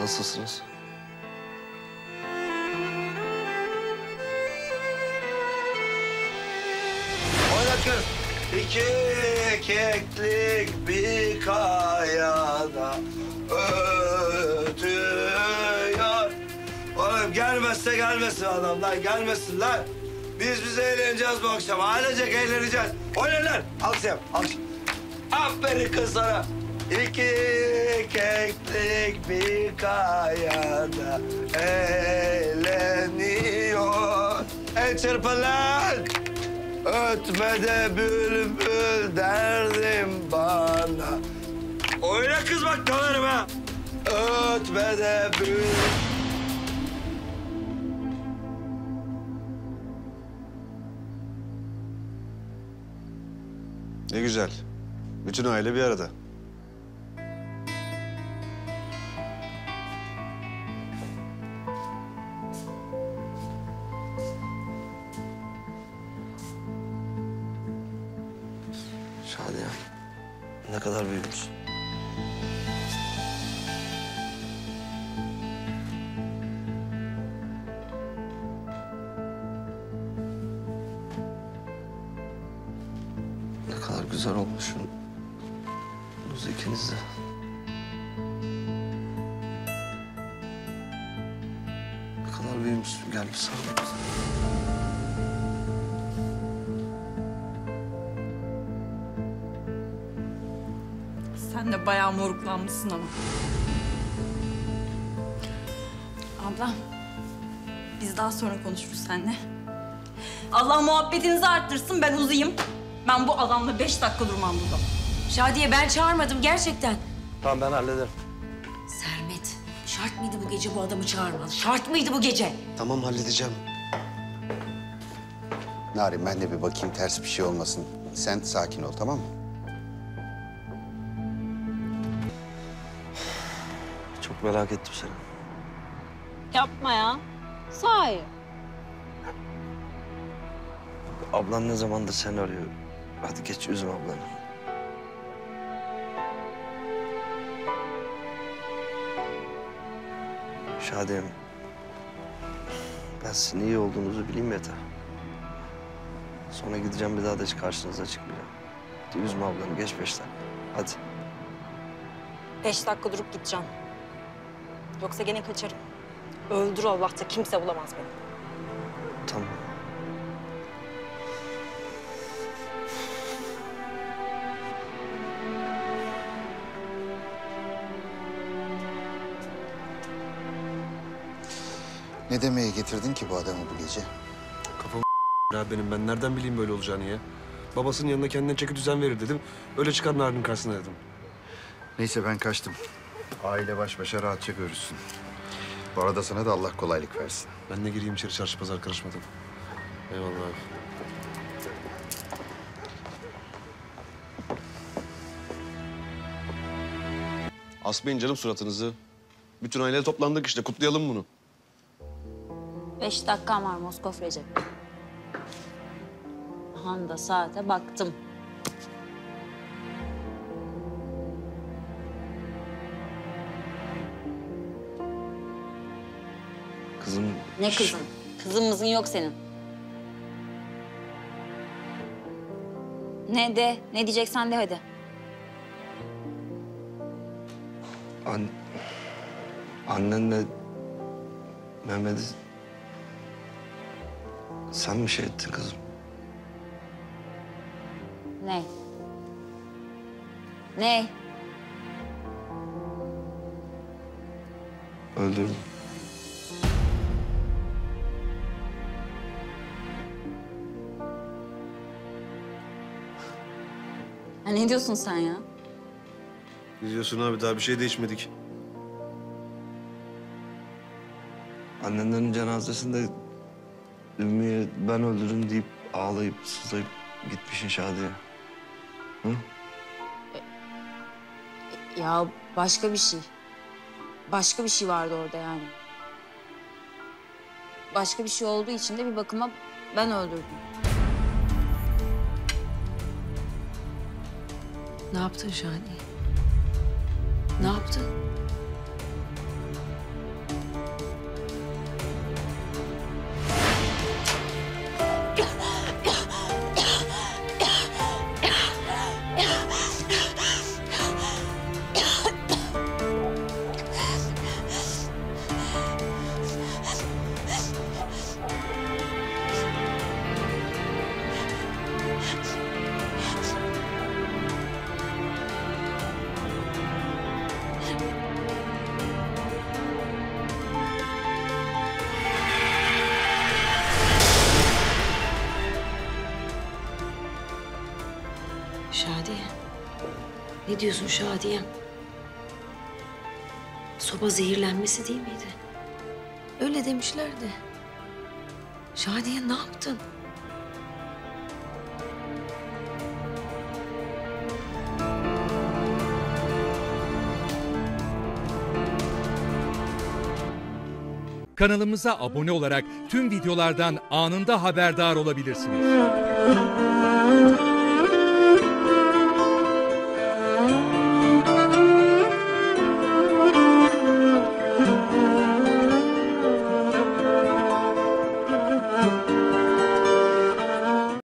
Nasılsınız? Oynatın. İki keklik bir kayada ötüyor. Oğlum gelmezse gelmesin adamlar, gelmesinler. Biz bize eğleneceğiz bu akşam, ailecek eğleneceğiz. Oynayın lan, al sen, al. Aferin kız sana. İki keklik bir kayada eğleniyor. Ey çırpılar, ötmede bülbül derdim bana. Oyna kız bak, dönerim ha. Ötmede bülbül. Ne güzel. Bütün aile bir arada. Şadiye, ne kadar büyümüşsün. Ne kadar güzel olmuşsunuz ikiniz de. Ne kadar büyümüşsün, gel bir sarılalım. Sen de bayağı moruklanmışsın ama. Ablam, biz daha sonra konuşuruz seninle. Allah muhabbetinizi arttırsın, ben uzayım. Ben bu adamla 5 dakika durmam burada. Şadiye, ben çağırmadım gerçekten. Tamam, ben hallederim. Sermet, şart mıydı bu gece bu adamı çağırman? Şart mıydı bu gece? Tamam, halledeceğim. Narin, ben de bir bakayım, ters bir şey olmasın. Sen sakin ol, tamam mı? Çok merak ettim seni. Yapma ya. Sahi. Ablan ne zamandır seni arıyor. Hadi geç üzme ablanı. Şadiye'm, ben sizin iyi olduğunuzu bileyim yeter. Sonra gideceğim, bir daha da hiç karşınıza çıkmayacağım. Hadi üzme ablanı, geç 5 dakika. Hadi. 5 dakika durup gideceğim. Yoksa gene kaçarım. Öldür Allah'ta, kimse bulamaz beni. Tamam. Ne demeye getirdin ki bu adamı bu gece? Kafamı ya benim, ben nereden bileyim böyle olacağını ya? Babasının yanına kendine çeki düzen verir dedim. Öyle çıkar Narin'in karşısına dedim. Neyse, ben kaçtım. Aile baş başa rahatça görürsün. Bu arada sana da Allah kolaylık versin. Ben de gireyim içeri, çarşı pazar karışmadan. Eyvallah abi. Asmayın canım suratınızı. Bütün aile toplandık işte, kutlayalım bunu. 5 dakikam var Moskov Recep. Handa saate baktım. Kızım... Ne kızın? Kızımızın yok senin. Ne de, ne diyeceksen de hadi. Annenle... Mehmet'i... Sen mi şey ettin kızım? Ne? Ne? Öldürdüm. Ya ne diyorsun sen ya? Ne diyorsun abi? Daha bir şey de içmedik. Annenlerin cenazesinde Ümmü'ye ben öldürürüm deyip ağlayıp sızlayıp gitmişsin Şadiye. Hı? Ya başka bir şey. Başka bir şey vardı orada yani. Başka bir şey olduğu için de bir bakıma ben öldürdüm. Ne yaptın Şadiye? Ne yaptın? Ne diyorsun Şadiye'm? Soba zehirlenmesi değil miydi? Öyle demişlerdi. Şadiye ne yaptın? Kanalımıza abone olarak tüm videolardan anında haberdar olabilirsiniz.